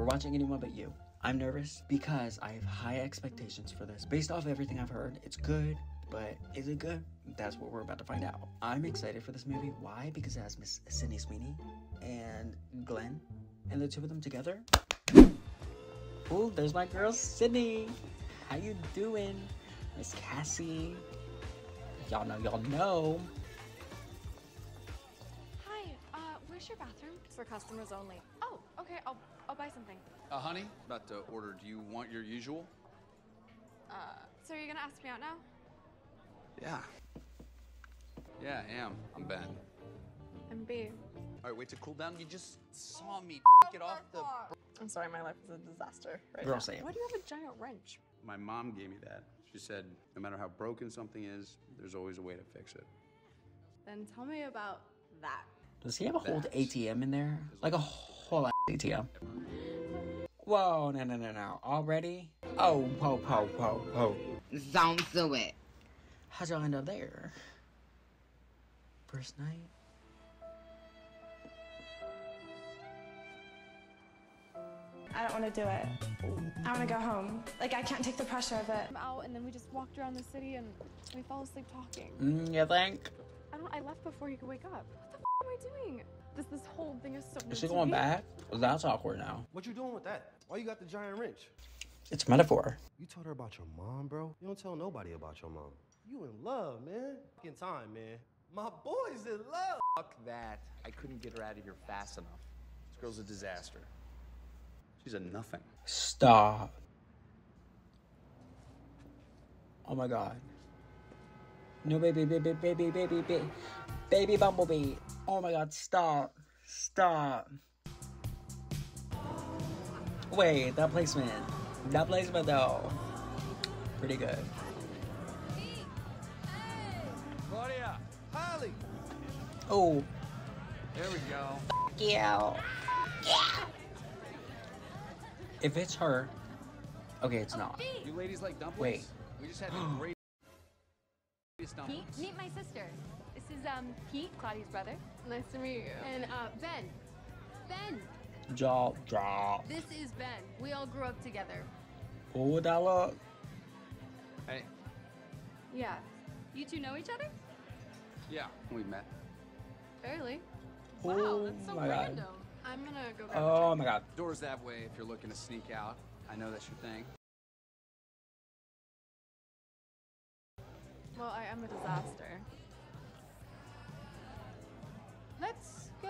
We're watching Anyone But You. I'm nervous because I have high expectations for this. Based off everything I've heard, it's good, but is it good? That's what we're about to find out. I'm excited for this movie. Why? Because it has Miss Sydney Sweeney and Glenn, and the two of them together. Oh, there's my girl Sydney. How you doing? Miss Cassie. Y'all know. Hi, where's your bathroom? It's for customers only. Oh, okay, I'll buy something. Honey, about to order. Do you want your usual? So you're gonna ask me out now? Yeah, I am. I'm Ben. I'm B. All right, wait to cool down. You just saw me get off the... I'm sorry, my life is a disaster right now. Why do you have a giant wrench? My mom gave me that. She said, no matter how broken something is, there's always a way to fix it. Then tell me about that. Does he have a whole ATM in there? Like a whole ass ATM. Whoa, no. Already? Oh, po. Don't do it. How'd y'all end up there? First night? I don't want to do it. I want to go home. Like, I can't take the pressure of it. I'm out, and then we just walked around the city, and we fell asleep talking. You think? I left before you could wake up. What the f*** am I doing? This whole thing is so weird. Is she going back? That's awkward now. What you doing with that? Why you got the giant wrench? It's metaphor. You told her about your mom, bro? You don't tell nobody about your mom. You in love, man. Fucking time, man. My boy's in love. Fuck that. I couldn't get her out of here fast enough. This girl's a disaster. She's a nothing. Stop. Oh my god. No, baby. Baby Bumblebee. Oh my god, stop. Wait, that placement though. Pretty good. Claudia, Holly. Oh. There we go. Fuck you. If it's her, okay, it's not. You ladies like dumplings? Wait. We just had the greatest dumplings. Pete, meet my sister. This is Pete, Claudia's brother. Nice to meet you. And Ben. Drop. This is Ben. We all grew up together. Oh, that look. Hey. Yeah. You two know each other? Yeah, we met. Barely. Wow, oh, that's so random. God. I'm gonna go back. Oh my god. Doors that way if you're looking to sneak out. I know that's your thing. Well, I am a disaster. Let's go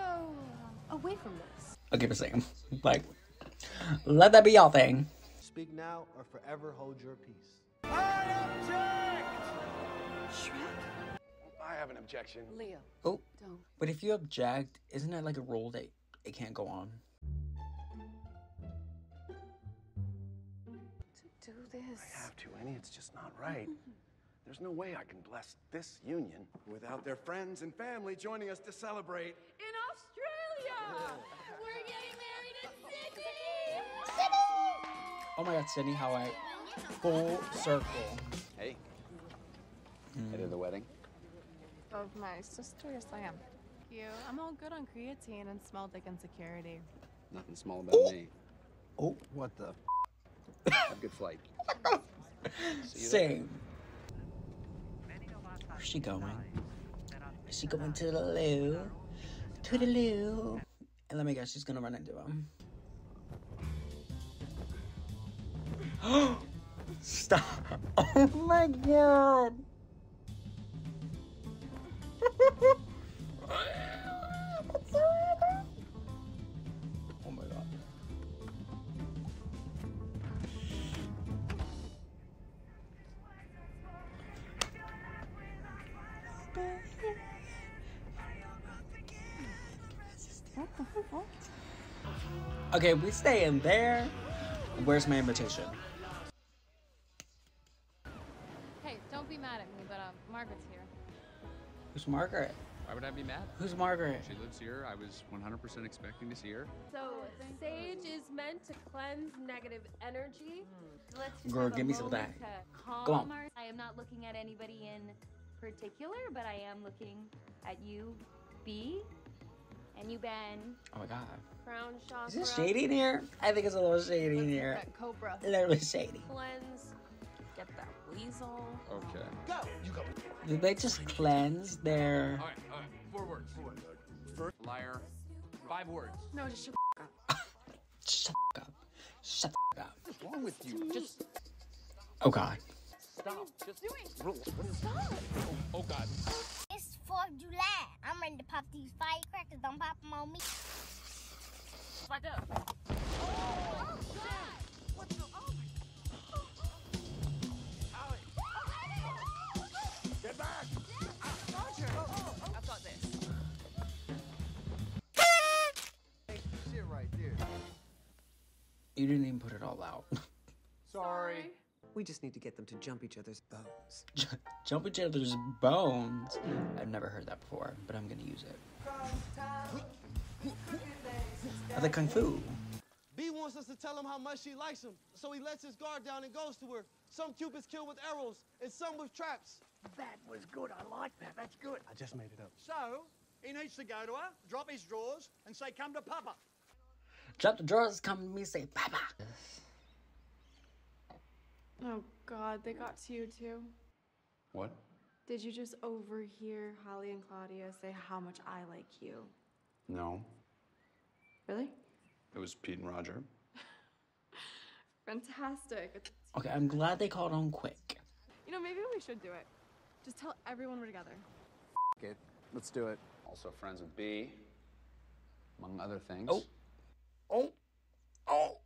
away from this. I'll give a second. Like, let that be y'all thing. Speak now or forever hold your peace. I object! Shrek? I have an objection. Leo. Oh, don't. But if you object, isn't that like a rule that it can't go on? To do this. I have to, Annie. It's just not right. There's no way I can bless this union without their friends and family joining us to celebrate. In Australia! We're getting married in Sydney! Oh my god, Sydney, how I... Full circle. Hey. Head of the wedding? Of my sister, yes I am. You. I'm all good on creatine and smelled like insecurity. Nothing small about me. Oh, what the? Have a good flight. Same. Where's she going? Is she going to the loo? To the loo. And let me guess, she's gonna run into him. Stop! Oh my god! Oh my god. Okay, we stay in there. Where's my invitation? Hey, don't be mad at me, but Margaret's here. Who's Margaret? Why would I be mad? Who's Margaret? She lives here. I was 100% expecting to see her. So, sage is meant to cleanse negative energy. Let's just... Girl, give me some of that. Go on. I am not looking at anybody in particular, but I am looking at you, B, and you, Ben. Oh my god. crown chakra. Is this shady in here? I think it's a little shady in here. That cobra. Literally shady. Cleanse. Get that weasel. Okay. Go. You go. Did they just cleanse their? All right. All right. 4 words. 4 words. Liar. 5 words. No, just shut the up. Shut the up. Shut the up. What's wrong with you? Just. Oh God. Stop. Just do it. Stop. Oh God. It's 4th of July. I'm ready to pop these firecrackers. Don't pop them on me. What the? Oh God. What the? Oh my. Oh. Get back. I thought this. Shit right there. You didn't even put it all out. Sorry. We just need to get them to jump each other's bones. Jump each other's bones? I've never heard that before, but I'm gonna use it. The kung fu. B wants us to tell him how much she likes him, so he lets his guard down and goes to her. Some Cupids kill with arrows, and some with traps. That was good. I like that. That's good. I just made it up. So, he needs to go to her, drop his drawers, and say, come to Papa. Drop the drawers, come to me, say, Papa. Oh God, they got to you too. What? Did you just overhear Holly and Claudia say how much I like you? No. Really? It was Pete and Roger. Fantastic. Okay, I'm glad they called on quick. You know, maybe we should do it. Just tell everyone we're together. F it. Let's do it. Also friends with B, among other things. Oh. Oh. Oh.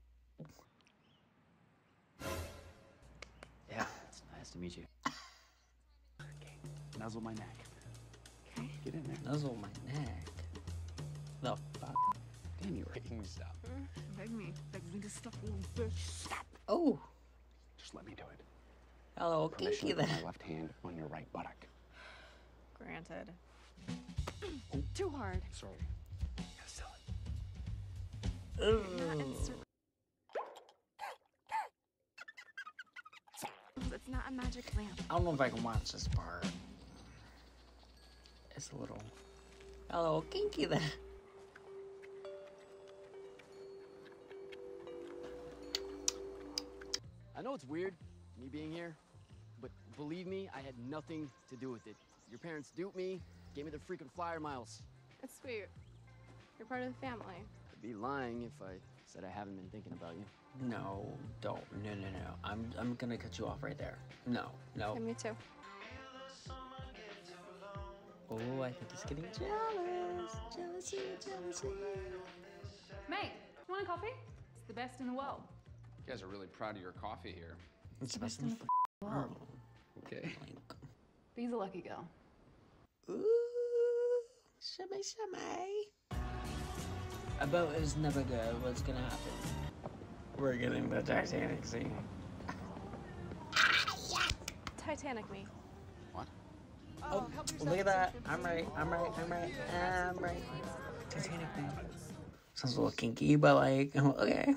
Yeah, it's nice to meet you. Okay, nuzzle my neck. Okay. Get in there. Nuzzle my neck. The fuck? Damn, you're making me stop. Beg me. Beg me to stop, little bitch. Stop. Oh. Just let me do it. Hello, permission to put my left hand on your right buttock. Granted. Oh. Too hard. Sorry. Gotta sell it. Ooh. It's not a magic lamp. I don't know if I can watch this part. It's a little... a little kinky there. I know it's weird, me being here, but believe me, I had nothing to do with it. Your parents duped me, gave me the freaking flyer miles. That's sweet. You're part of the family. I'd be lying if I said I haven't been thinking about you. No, don't. No, no, no. I'm gonna cut you off right there. No, no. And me too. Oh, I think he's getting jealous. Jealousy, jealousy. Mate, you want a coffee? It's the best in the world. You guys are really proud of your coffee here. It's the best in the world. Okay. Bee's a lucky girl. Ooh, shimmy, shimmy. A boat is never good. What's gonna happen? We're getting the Titanic scene. Titanic me. What? Oh, look at that. I'm right. Titanic me. Sounds a little kinky, but like, okay.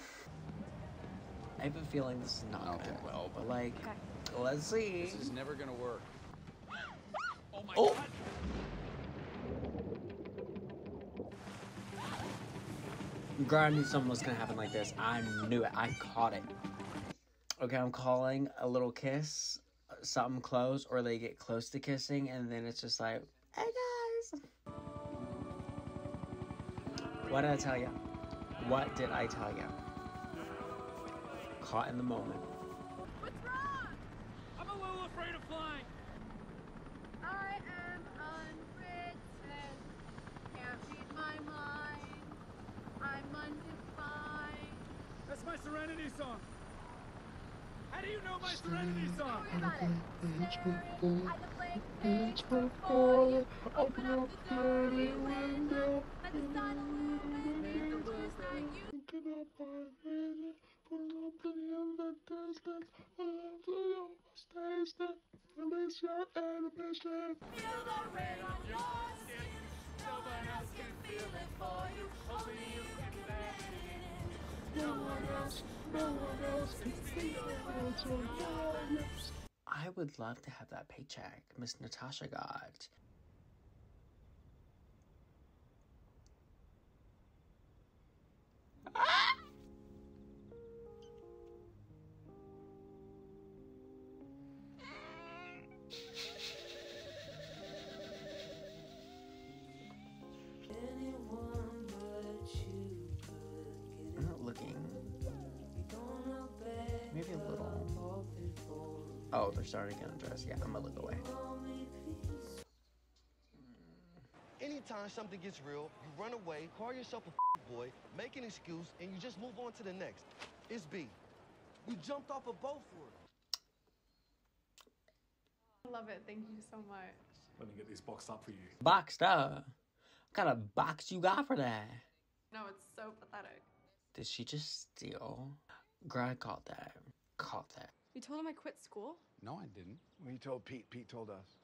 I have a feeling this is not gonna well, but like, let's see. This is never gonna work. Oh my God. Girl, I knew something was gonna happen like this. I knew it. I caught it. Okay, I'm calling a little kiss, something close, or they get close to kissing, and then it's just like, hey guys. What did I tell you? What did I tell you? Caught in the moment. What's wrong? I'm a little afraid of flying. I am unwritten. Can't read my mind. I'm undefined. That's my Serenity song. How do you know my Serenity song? Don't worry about it. Staring at the blank page. Open up the dirty window. Let the sun illuminate the words that you think about my minute. Pull up the end of the distance. All the almost tasted. Release your animation. Feel the rain on your skin. No one else can feel it for you. Only you can feel it. No one else can feel it. What's on your lips? I would love to have that paycheck Miss Natasha got. anything. Maybe a little. Oh, they're starting to undress. Yeah, I'm gonna look away. Anytime something gets real, you run away, call yourself a boy, make an excuse, and you just move on to the next. It's B. We jumped off a boat for it. I love it. Thank you so much. Let me get these boxed up for you. Boxed up? What kind of box you got for that? No, it's so pathetic. Did she just steal? Girl, I caught that. Caught that. You told him I quit school? No, I didn't. Well, you told Pete. Pete told us.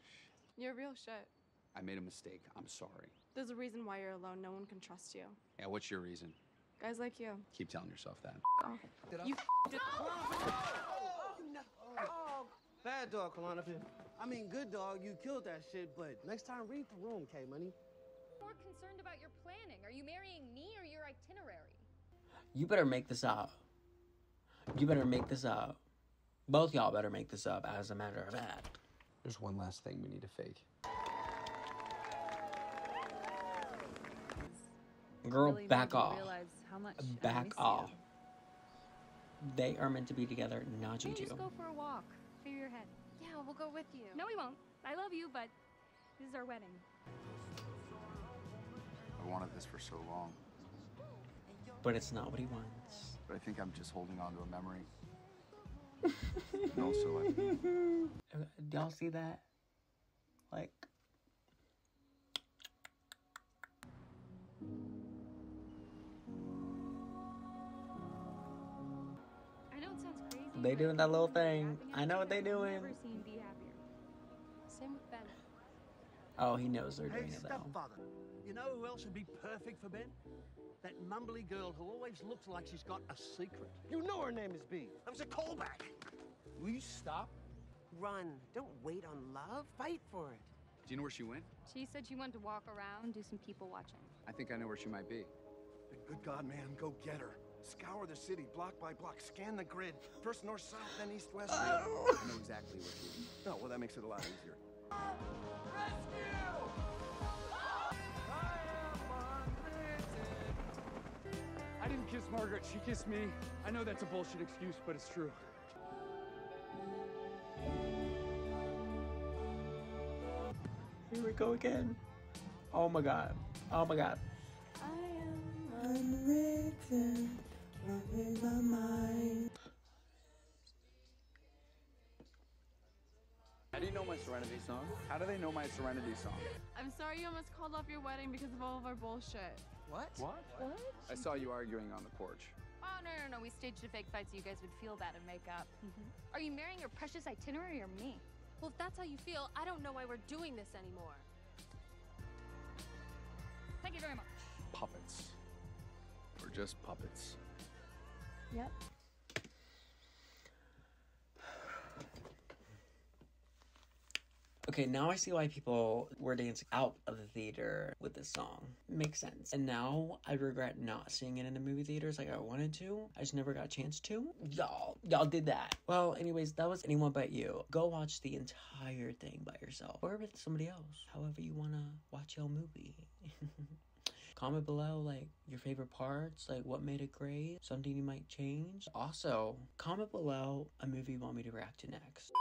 You're a real shit. I made a mistake. I'm sorry. There's a reason why you're alone. No one can trust you. Yeah, what's your reason? Guys like you. Keep telling yourself that. Oh. You did. Oh, bad dog, Klonopin. I mean, good dog, you killed that shit, but next time read the room, K-Money. More concerned about your planning. Are you marrying me or your itinerary? You better make this up. You better make this up. Both y'all better make this up, as a matter of fact. There's one last thing we need to fake. Girl, really back off. How much back off. They are meant to be together, not you two. Just go for a walk. Clear your head. Yeah, we'll go with you. No, we won't. I love you, but this is our wedding. I wanted this for so long. But it's not what he wants. But I think I'm just holding on to a memory. And also, do y'all see that? Like... They doing that little thing. I know what they doing. Same with Ben. Oh, he knows they're doing it though. You know who else would be perfect for Ben? That mumbly girl who always looks like she's got a secret. You know her name is B. That was a callback. Will you stop? Run. Don't wait on love. Fight for it. Do you know where she went? She said she wanted to walk around, do some people watching. I think I know where she might be. Good God, man, go get her. Scour the city, block by block, scan the grid. First north, south, then east, west. Oh. I know exactly what you mean. Oh, well, that makes it a lot easier. Rescue! I didn't kiss Margaret, she kissed me. I know that's a bullshit excuse, but it's true. Here we go again. Oh my God. Oh my God. I am unwritten. Running my mind. How do you know my Serenity song? How do they know my Serenity song? I'm sorry you almost called off your wedding because of all of our bullshit. What? What? What? I saw you arguing on the porch. Oh, no. We staged a fake fight so you guys would feel bad and make up. Are you marrying your precious itinerary or me? Well, if that's how you feel, I don't know why we're doing this anymore. Thank you very much. Puppets. We're just puppets. Yep. Okay, now I see why people were dancing out of the theater with this song. Makes sense. And now I regret not seeing it in the movie theaters like I wanted to. I just never got a chance to. Y'all did that. Well, anyways, that was Anyone But You. Go watch the entire thing by yourself or with somebody else. However you want to watch your movie. Comment below, like, your favorite parts, like, what made it great, something you might change. Also, comment below a movie you want me to react to next.